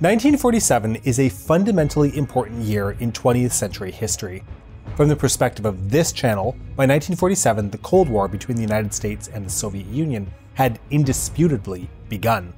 1947 is a fundamentally important year in 20th century history. From the perspective of this channel, by 1947 the Cold War between the United States and the Soviet Union had indisputably begun.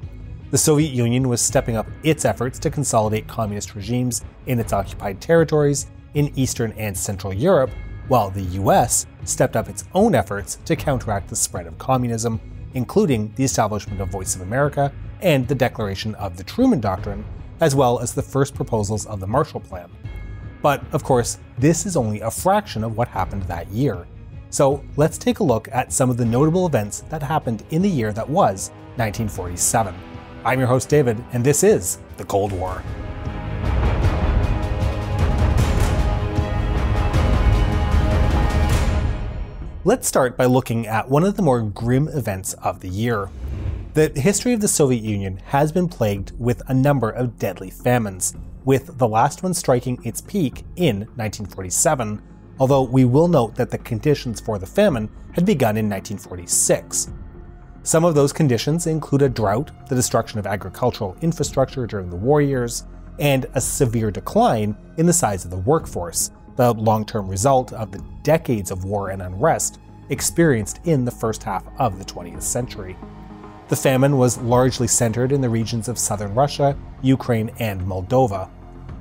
The Soviet Union was stepping up its efforts to consolidate communist regimes in its occupied territories in Eastern and Central Europe, while the US stepped up its own efforts to counteract the spread of communism, including the establishment of Voice of America and the declaration of the Truman Doctrine, as well as the first proposals of the Marshall Plan. But of course, this is only a fraction of what happened that year. So let's take a look at some of the notable events that happened in the year that was 1947. I'm your host David, and this is The Cold War. Let's start by looking at one of the more grim events of the year. The history of the Soviet Union has been plagued with a number of deadly famines, with the last one striking its peak in 1947, although we will note that the conditions for the famine had begun in 1946. Some of those conditions include a drought, the destruction of agricultural infrastructure during the war years, and a severe decline in the size of the workforce, the long-term result of the decades of war and unrest experienced in the first half of the 20th century. The famine was largely centered in the regions of southern Russia, Ukraine, and Moldova.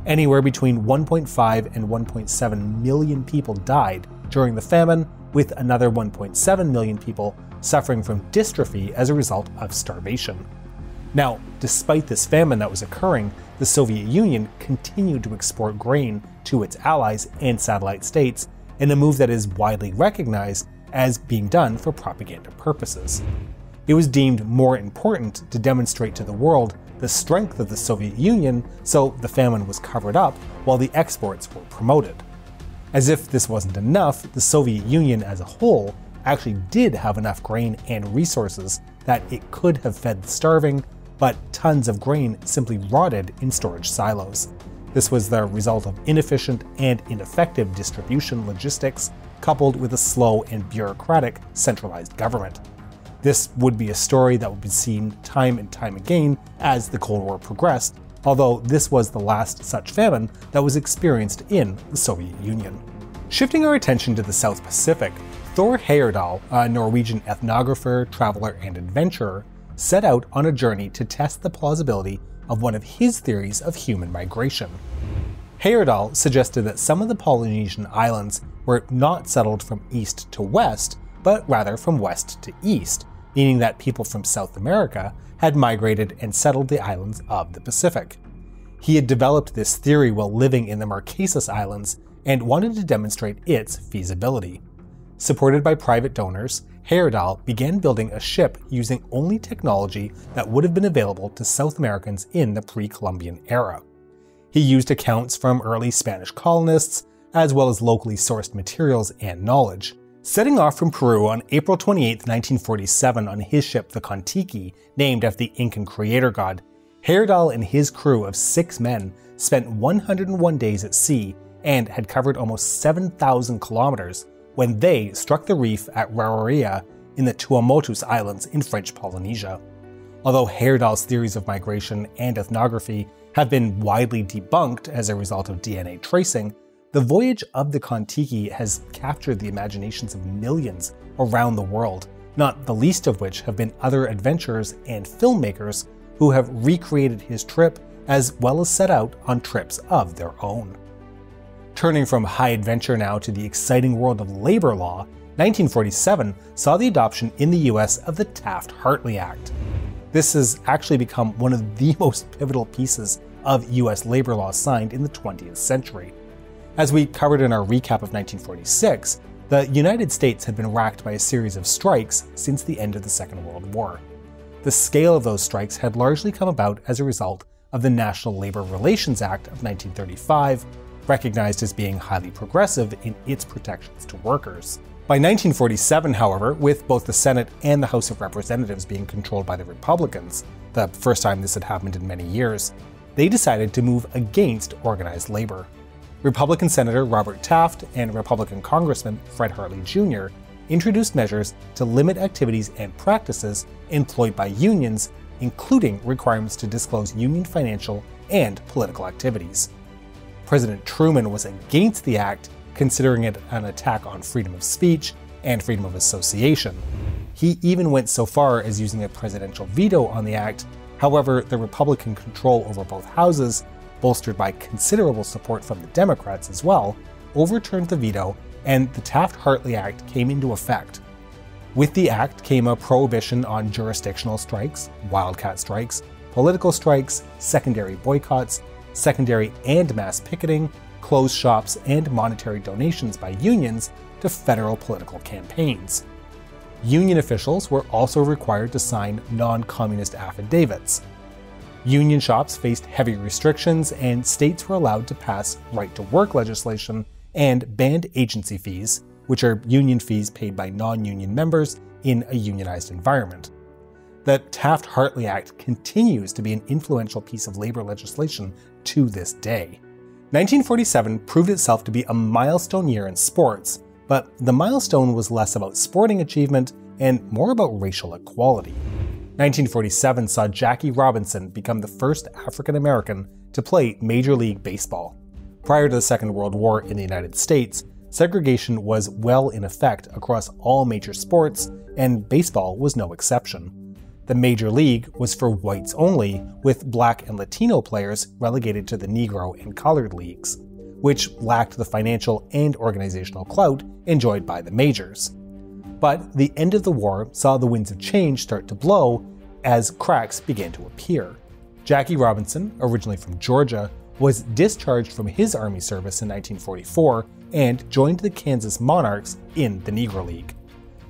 Anywhere between 1.5 and 1.7 million people died during the famine, with another 1.7 million people suffering from dystrophy as a result of starvation. Now, despite this famine that was occurring, the Soviet Union continued to export grain to its allies and satellite states, in a move that is widely recognized as being done for propaganda purposes. It was deemed more important to demonstrate to the world the strength of the Soviet Union, so the famine was covered up while the exports were promoted. As if this wasn't enough, the Soviet Union as a whole actually did have enough grain and resources that it could have fed the starving, but tons of grain simply rotted in storage silos. This was the result of inefficient and ineffective distribution logistics, coupled with a slow and bureaucratic centralized government. This would be a story that would be seen time and time again as the Cold War progressed, although this was the last such famine that was experienced in the Soviet Union. Shifting our attention to the South Pacific, Thor Heyerdahl, a Norwegian ethnographer, traveler, and adventurer, set out on a journey to test the plausibility of one of his theories of human migration. Heyerdahl suggested that some of the Polynesian islands were not settled from east to west, but rather from west to east, meaning that people from South America had migrated and settled the islands of the Pacific. He had developed this theory while living in the Marquesas Islands and wanted to demonstrate its feasibility. Supported by private donors, Heyerdahl began building a ship using only technology that would have been available to South Americans in the pre-Columbian era. He used accounts from early Spanish colonists, as well as locally sourced materials and knowledge. Setting off from Peru on April 28, 1947 on his ship the Kon-Tiki, named after the Incan creator god, Heyerdahl and his crew of 6 men spent 101 days at sea and had covered almost 7,000 kilometers when they struck the reef at Raroria in the Tuamotus Islands in French Polynesia. Although Heyerdahl's theories of migration and ethnography have been widely debunked as a result of DNA tracing, the voyage of the Kon-Tiki has captured the imaginations of millions around the world, not the least of which have been other adventurers and filmmakers who have recreated his trip as well as set out on trips of their own. Turning from high adventure now to the exciting world of labor law, 1947 saw the adoption in the US of the Taft-Hartley Act. This has actually become one of the most pivotal pieces of US labor law signed in the 20th century. As we covered in our recap of 1946, the United States had been racked by a series of strikes since the end of the Second World War. The scale of those strikes had largely come about as a result of the National Labor Relations Act of 1935, recognized as being highly progressive in its protections to workers. By 1947, however, with both the Senate and the House of Representatives being controlled by the Republicans, the first time this had happened in many years, they decided to move against organized labor. Republican Senator Robert Taft and Republican Congressman Fred Hartley Jr. introduced measures to limit activities and practices employed by unions, including requirements to disclose union financial and political activities. President Truman was against the act, considering it an attack on freedom of speech and freedom of association. He even went so far as using a presidential veto on the act. However, the Republican control over both houses, bolstered by considerable support from the Democrats as well, overturned the veto, and the Taft-Hartley Act came into effect. With the act came a prohibition on jurisdictional strikes, wildcat strikes, political strikes, secondary boycotts, secondary and mass picketing, closed shops, and monetary donations by unions to federal political campaigns. Union officials were also required to sign non-communist affidavits. Union shops faced heavy restrictions, and states were allowed to pass right-to-work legislation and banned agency fees, which are union fees paid by non-union members in a unionized environment. The Taft-Hartley Act continues to be an influential piece of labor legislation to this day. 1947 proved itself to be a milestone year in sports, but the milestone was less about sporting achievement and more about racial equality. 1947 saw Jackie Robinson become the first African American to play Major League Baseball. Prior to the Second World War in the United States, segregation was well in effect across all major sports, and baseball was no exception. The Major League was for whites only, with black and Latino players relegated to the Negro and colored leagues, which lacked the financial and organizational clout enjoyed by the majors. But the end of the war saw the winds of change start to blow as cracks began to appear. Jackie Robinson, originally from Georgia, was discharged from his army service in 1944 and joined the Kansas Monarchs in the Negro League.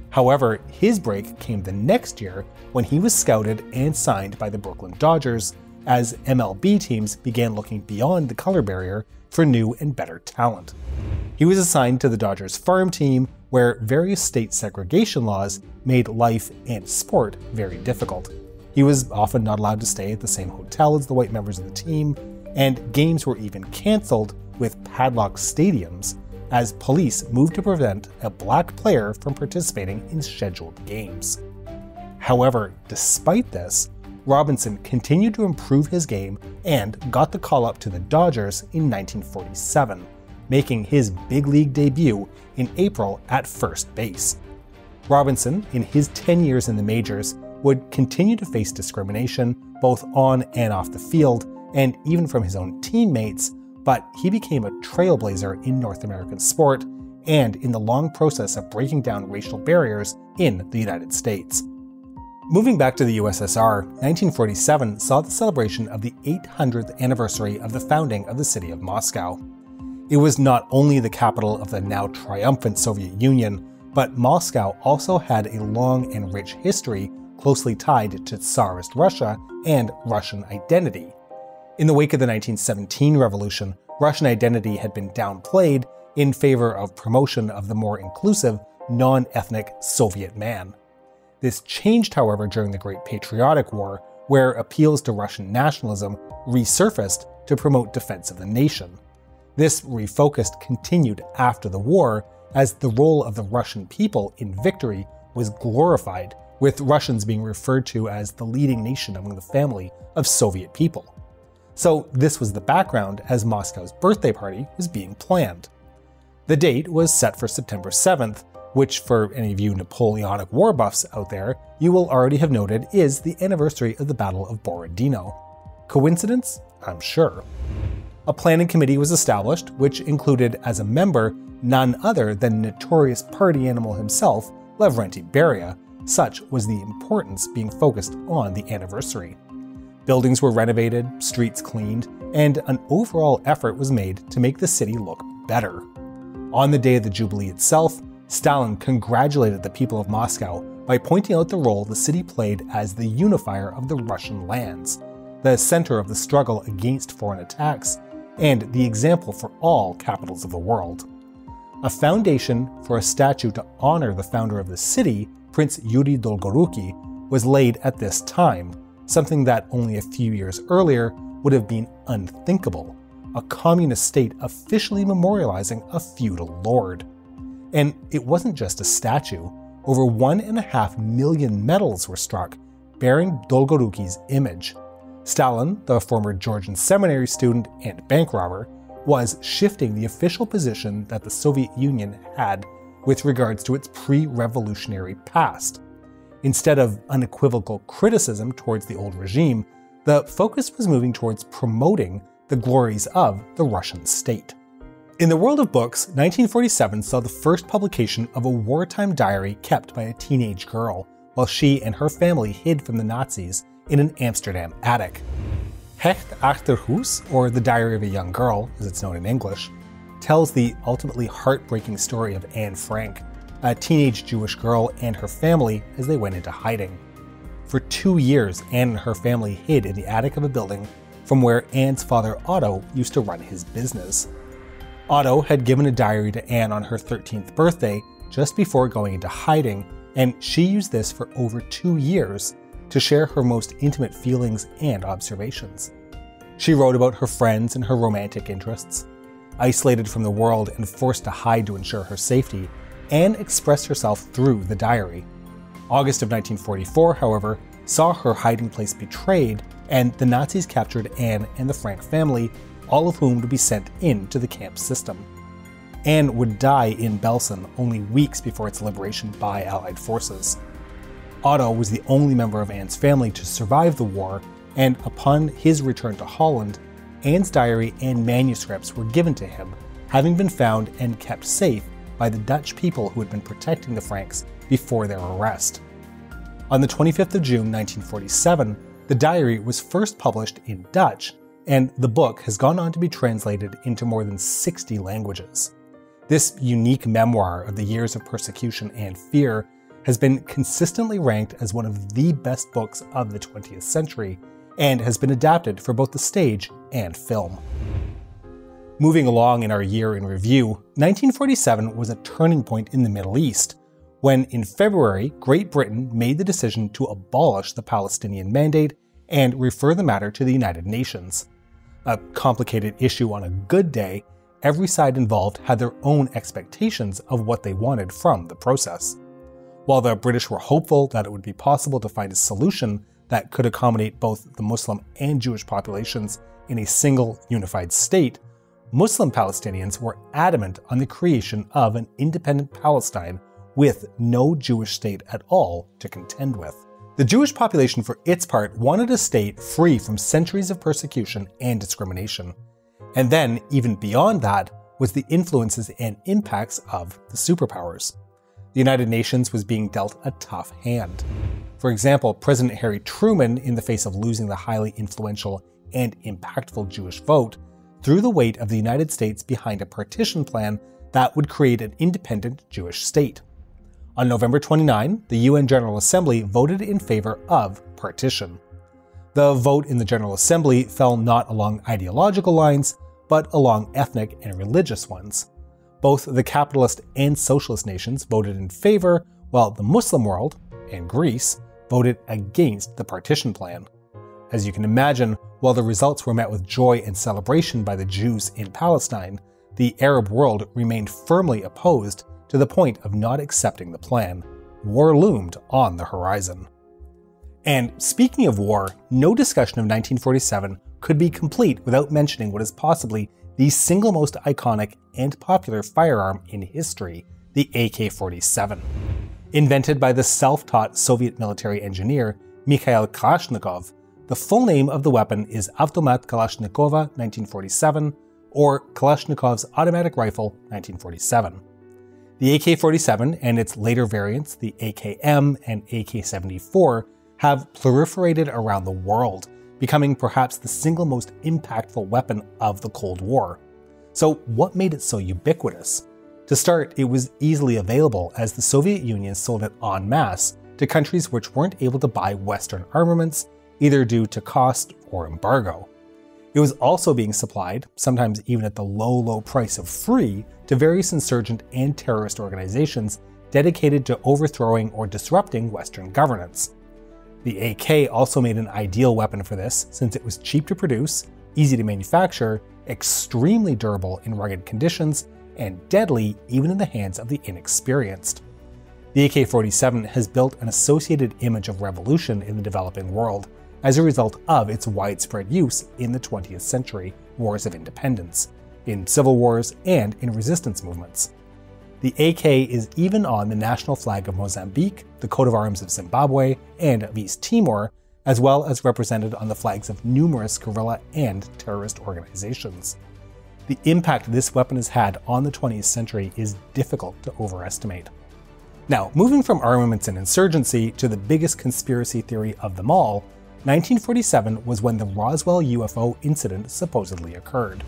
However, his break came the next year when he was scouted and signed by the Brooklyn Dodgers as MLB teams began looking beyond the color barrier for new and better talent. He was assigned to the Dodgers' farm team, where various state segregation laws made life and sport very difficult. He was often not allowed to stay at the same hotel as the white members of the team, and games were even canceled with padlocked stadiums as police moved to prevent a black player from participating in scheduled games. However, despite this, Robinson continued to improve his game and got the call-up to the Dodgers in 1947, making his big league debut in April at first base. Robinson, in his 10 years in the majors, would continue to face discrimination both on and off the field, and even from his own teammates, but he became a trailblazer in North American sport and in the long process of breaking down racial barriers in the United States. Moving back to the USSR, 1947 saw the celebration of the 800th anniversary of the founding of the city of Moscow. It was not only the capital of the now triumphant Soviet Union, but Moscow also had a long and rich history closely tied to Tsarist Russia and Russian identity. In the wake of the 1917 revolution, Russian identity had been downplayed in favor of promotion of the more inclusive, non-ethnic Soviet man. This changed, however, during the Great Patriotic War, where appeals to Russian nationalism resurfaced to promote defense of the nation. This refocus continued after the war, as the role of the Russian people in victory was glorified, with Russians being referred to as the leading nation among the family of Soviet people. So this was the background as Moscow's birthday party was being planned. The date was set for September 7th, which for any of you Napoleonic war buffs out there, you will already have noted is the anniversary of the Battle of Borodino. Coincidence? I'm sure. A planning committee was established, which included as a member none other than notorious party animal himself, Lavrentiy Beria. Such was the importance being focused on the anniversary. Buildings were renovated, streets cleaned, and an overall effort was made to make the city look better. On the day of the Jubilee itself, Stalin congratulated the people of Moscow by pointing out the role the city played as the unifier of the Russian lands, the center of the struggle against foreign attacks, and the example for all capitals of the world. A foundation for a statue to honor the founder of the city, Prince Yuri Dolgoruki, was laid at this time, something that only a few years earlier would have been unthinkable, a communist state officially memorializing a feudal lord. And it wasn't just a statue. Over 1.5 million medals were struck, bearing Dolgoruki's image. Stalin, the former Georgian seminary student and bank robber, was shifting the official position that the Soviet Union had with regards to its pre-revolutionary past. Instead of unequivocal criticism towards the old regime, the focus was moving towards promoting the glories of the Russian state. In the world of books, 1947 saw the first publication of a wartime diary kept by a teenage girl, while she and her family hid from the Nazis in an Amsterdam attic. Het Achterhuis, or The Diary of a Young Girl, as it's known in English, tells the ultimately heartbreaking story of Anne Frank, a teenage Jewish girl and her family as they went into hiding. For 2 years, Anne and her family hid in the attic of a building from where Anne's father Otto used to run his business. Otto had given a diary to Anne on her 13th birthday, just before going into hiding, and she used this for over 2 years to share her most intimate feelings and observations. She wrote about her friends and her romantic interests. Isolated from the world and forced to hide to ensure her safety, Anne expressed herself through the diary. August of 1944, however, saw her hiding place betrayed, and the Nazis captured Anne and the Frank family, all of whom would be sent into the camp system. Anne would die in Belsen only weeks before its liberation by Allied forces. Otto was the only member of Anne's family to survive the war, and upon his return to Holland, Anne's diary and manuscripts were given to him, having been found and kept safe by the Dutch people who had been protecting the Franks before their arrest. On the 25th of June 1947, the diary was first published in Dutch, and the book has gone on to be translated into more than 60 languages. This unique memoir of the years of persecution and fear has been consistently ranked as one of the best books of the 20th century, and has been adapted for both the stage and film. Moving along in our year in review, 1947 was a turning point in the Middle East, when in February, Great Britain made the decision to abolish the Palestinian Mandate and refer the matter to the United Nations. A complicated issue on a good day, every side involved had their own expectations of what they wanted from the process. While the British were hopeful that it would be possible to find a solution that could accommodate both the Muslim and Jewish populations in a single unified state, Muslim Palestinians were adamant on the creation of an independent Palestine with no Jewish state at all to contend with. The Jewish population, for its part, wanted a state free from centuries of persecution and discrimination. And then, even beyond that, was the influences and impacts of the superpowers. The United Nations was being dealt a tough hand. For example, President Harry Truman, in the face of losing the highly influential and impactful Jewish vote, threw the weight of the United States behind a partition plan that would create an independent Jewish state. On November 29, the UN General Assembly voted in favor of partition. The vote in the General Assembly fell not along ideological lines, but along ethnic and religious ones. Both the capitalist and socialist nations voted in favor, while the Muslim world, and Greece, voted against the partition plan. As you can imagine, while the results were met with joy and celebration by the Jews in Palestine, the Arab world remained firmly opposed, to the point of not accepting the plan. War loomed on the horizon. And speaking of war, no discussion of 1947 could be complete without mentioning what is possibly the single most iconic and popular firearm in history, the AK-47. Invented by the self-taught Soviet military engineer Mikhail Kalashnikov, the full name of the weapon is Avtomat Kalashnikova 1947, or Kalashnikov's Automatic Rifle 1947. The AK-47 and its later variants, the AKM and AK-74, have proliferated around the world, becoming perhaps the single most impactful weapon of the Cold War. So what made it so ubiquitous? To start, it was easily available as the Soviet Union sold it en masse to countries which weren't able to buy Western armaments, either due to cost or embargo. It was also being supplied, sometimes even at the low, low price of free, to various insurgent and terrorist organizations dedicated to overthrowing or disrupting Western governance. The AK also made an ideal weapon for this, since it was cheap to produce, easy to manufacture, extremely durable in rugged conditions, and deadly even in the hands of the inexperienced. The AK-47 has built an associated image of revolution in the developing world, as a result of its widespread use in the 20th century wars of independence, in civil wars, and in resistance movements. The AK is even on the national flag of Mozambique, the coat of arms of Zimbabwe, and of East Timor, as well as represented on the flags of numerous guerrilla and terrorist organizations. The impact this weapon has had on the 20th century is difficult to overestimate. Now, moving from armaments and insurgency to the biggest conspiracy theory of them all, 1947 was when the Roswell UFO incident supposedly occurred.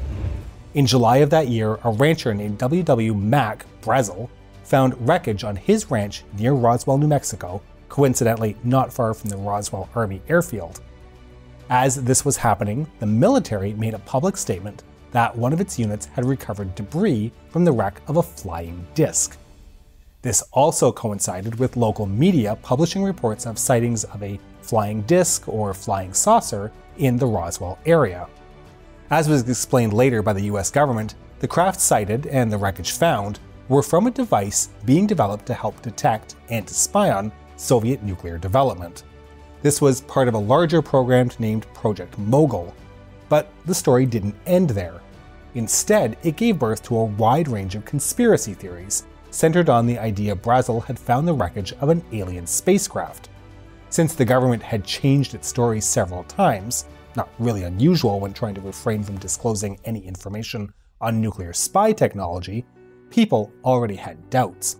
In July of that year, a rancher named W. W. Mac Brazel found wreckage on his ranch near Roswell, New Mexico, coincidentally not far from the Roswell Army Airfield. As this was happening, the military made a public statement that one of its units had recovered debris from the wreck of a flying disc. This also coincided with local media publishing reports of sightings of a flying disc or flying saucer in the Roswell area. As was explained later by the US government, the craft sighted and the wreckage found were from a device being developed to help detect and to spy on Soviet nuclear development. This was part of a larger program named Project Mogul. But the story didn't end there. Instead, it gave birth to a wide range of conspiracy theories, centered on the idea Brazel had found the wreckage of an alien spacecraft. Since the government had changed its story several times, not really unusual when trying to refrain from disclosing any information on nuclear spy technology, people already had doubts.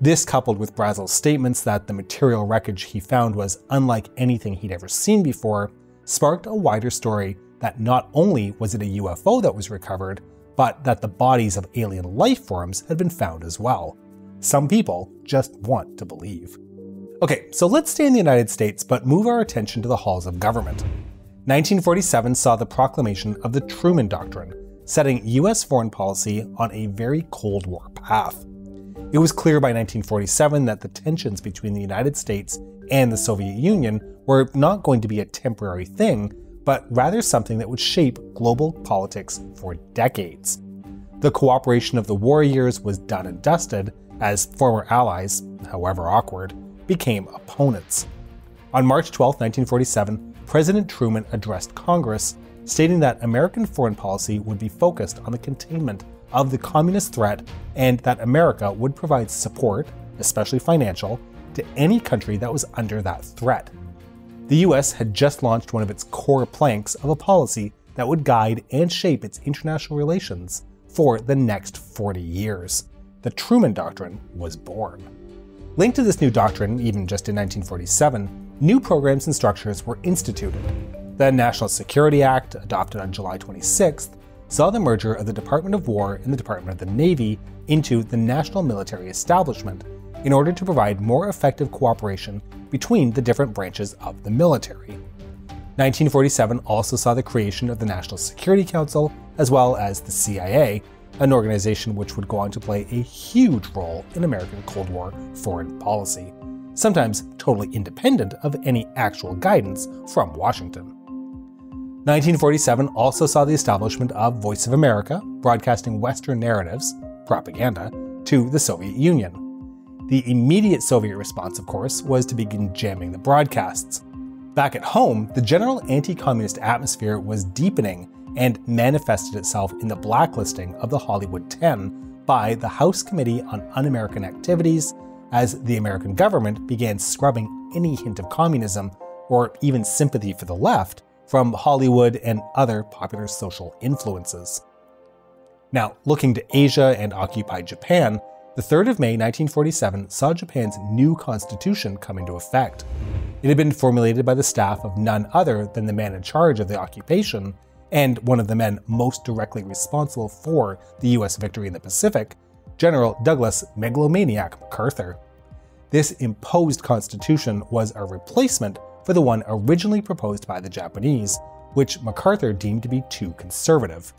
This, coupled with Brazel's statements that the material wreckage he found was unlike anything he'd ever seen before, sparked a wider story that not only was it a UFO that was recovered, but that the bodies of alien life forms had been found as well. Some people just want to believe. Okay, so let's stay in the United States, but move our attention to the halls of government. 1947 saw the proclamation of the Truman Doctrine, setting US foreign policy on a very Cold War path. It was clear by 1947 that the tensions between the United States and the Soviet Union were not going to be a temporary thing, but rather something that would shape global politics for decades. The cooperation of the war years was done and dusted as former allies, however awkward, became opponents. On March 12, 1947, President Truman addressed Congress, stating that American foreign policy would be focused on the containment of the communist threat and that America would provide support, especially financial, to any country that was under that threat. The US had just launched one of its core planks of a policy that would guide and shape its international relations for the next 40 years. The Truman Doctrine was born. Linked to this new doctrine, even just in 1947, new programs and structures were instituted. The National Security Act, adopted on July 26th, saw the merger of the Department of War and the Department of the Navy into the National Military Establishment in order to provide more effective cooperation between the different branches of the military. 1947 also saw the creation of the National Security Council, as well as the CIA, an organization which would go on to play a huge role in American Cold War foreign policy, sometimes totally independent of any actual guidance from Washington. 1947 also saw the establishment of Voice of America, broadcasting Western narratives, propaganda, to the Soviet Union. The immediate Soviet response, of course, was to begin jamming the broadcasts. Back at home, the general anti-communist atmosphere was deepening and manifested itself in the blacklisting of the Hollywood Ten by the House Committee on Un-American Activities, as the American government began scrubbing any hint of communism or even sympathy for the left from Hollywood and other popular social influences. Now, looking to Asia and occupied Japan, the 3rd of May 1947 saw Japan's new constitution come into effect. It had been formulated by the staff of none other than the man in charge of the occupation and one of the men most directly responsible for the US victory in the Pacific, General Douglas "Megalomaniac" MacArthur. This imposed constitution was a replacement for the one originally proposed by the Japanese, which MacArthur deemed to be too conservative.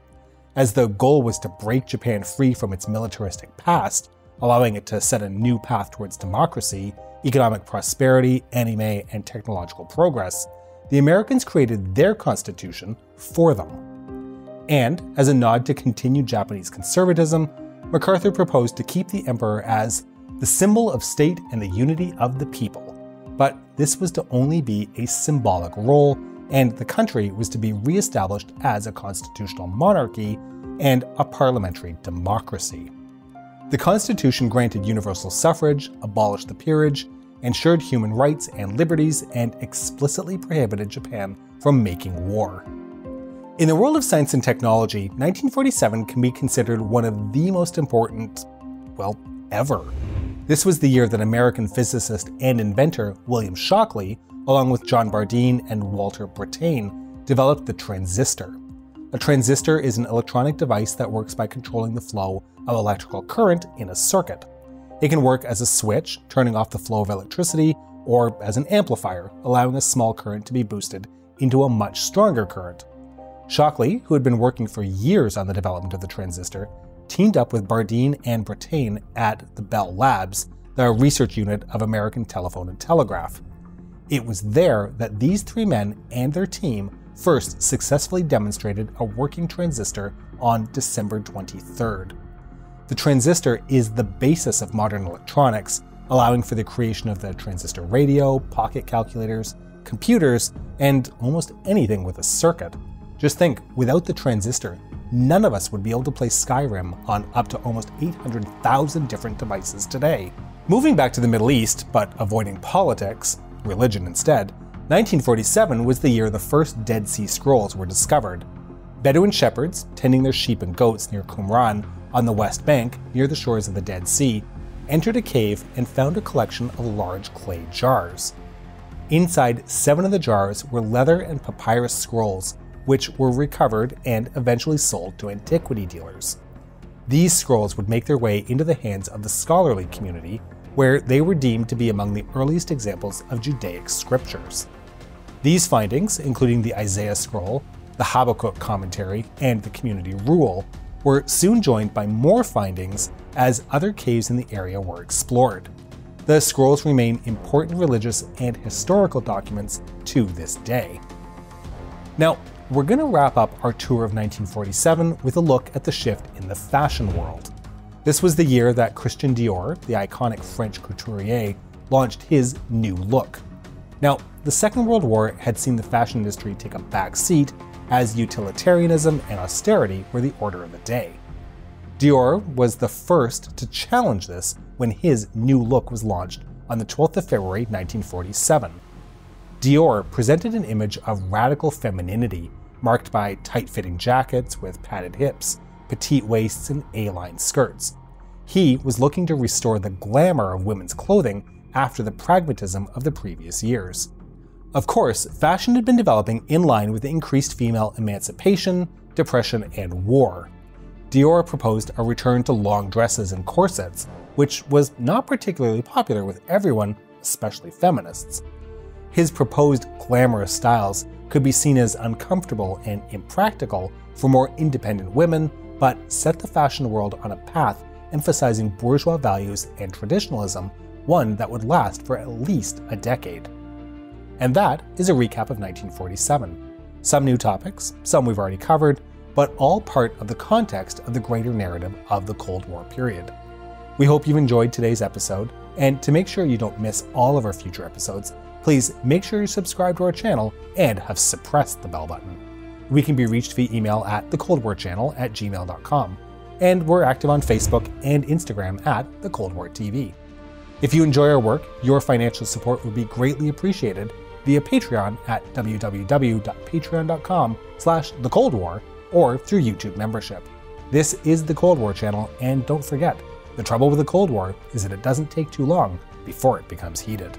As the goal was to break Japan free from its militaristic past, allowing it to set a new path towards democracy, economic prosperity, anime, and technological progress, the Americans created their constitution for them. And, as a nod to continued Japanese conservatism, MacArthur proposed to keep the emperor as the symbol of state and the unity of the people, But this was to only be a symbolic role, and the country was to be reestablished as a constitutional monarchy and a parliamentary democracy. The Constitution granted universal suffrage, abolished the peerage, ensured human rights and liberties, and explicitly prohibited Japan from making war. In the world of science and technology, 1947 can be considered one of the most important, well, ever. This was the year that American physicist and inventor William Shockley, along with John Bardeen and Walter Brattain, developed the transistor. A transistor is an electronic device that works by controlling the flow of electrical current in a circuit. It can work as a switch, turning off the flow of electricity, or as an amplifier, allowing a small current to be boosted into a much stronger current. Shockley, who had been working for years on the development of the transistor, teamed up with Bardeen and Brattain at the Bell Labs, the research unit of American Telephone and Telegraph. It was there that these three men and their team first successfully demonstrated a working transistor on December 23rd. The transistor is the basis of modern electronics, allowing for the creation of the transistor radio, pocket calculators, computers, and almost anything with a circuit. Just think, without the transistor, none of us would be able to play Skyrim on up to almost 800,000 different devices today. Moving back to the Middle East, but avoiding politics, religion instead, 1947 was the year the first Dead Sea Scrolls were discovered. Bedouin shepherds, tending their sheep and goats near Qumran on the West Bank, near the shores of the Dead Sea, entered a cave and found a collection of large clay jars. Inside, 7 of the jars were leather and papyrus scrolls, which were recovered and eventually sold to antiquity dealers. These scrolls would make their way into the hands of the scholarly community, where they were deemed to be among the earliest examples of Judaic scriptures. These findings, including the Isaiah scroll, the Habakkuk commentary, and the community rule, were soon joined by more findings as other caves in the area were explored. The scrolls remain important religious and historical documents to this day. Now, we're going to wrap up our tour of 1947 with a look at the shift in the fashion world. This was the year that Christian Dior, the iconic French couturier, launched his new look. Now, the Second World War had seen the fashion industry take a back seat as utilitarianism and austerity were the order of the day. Dior was the first to challenge this when his new look was launched on the 12th of February 1947. Dior presented an image of radical femininity, marked by tight-fitting jackets with padded hips, petite waists, and A-line skirts. He was looking to restore the glamour of women's clothing after the pragmatism of the previous years. Of course, fashion had been developing in line with the increased female emancipation, depression, and war. Dior proposed a return to long dresses and corsets, which was not particularly popular with everyone, especially feminists. His proposed glamorous styles could be seen as uncomfortable and impractical for more independent women, but set the fashion world on a path emphasizing bourgeois values and traditionalism, one that would last for at least a decade. And that is a recap of 1947. Some new topics, some we've already covered, but all part of the context of the greater narrative of the Cold War period. We hope you've enjoyed today's episode, and to make sure you don't miss all of our future episodes, please make sure you're subscribed to our channel and have suppressed the bell button. We can be reached via email at thecoldwarchannel@gmail.com, and we're active on Facebook and Instagram at thecoldwartv. If you enjoy our work, your financial support would be greatly appreciated via Patreon at www.patreon.com/thecoldwar or through YouTube membership. This is The Cold War Channel, and don't forget, the trouble with the Cold War is that it doesn't take too long before it becomes heated.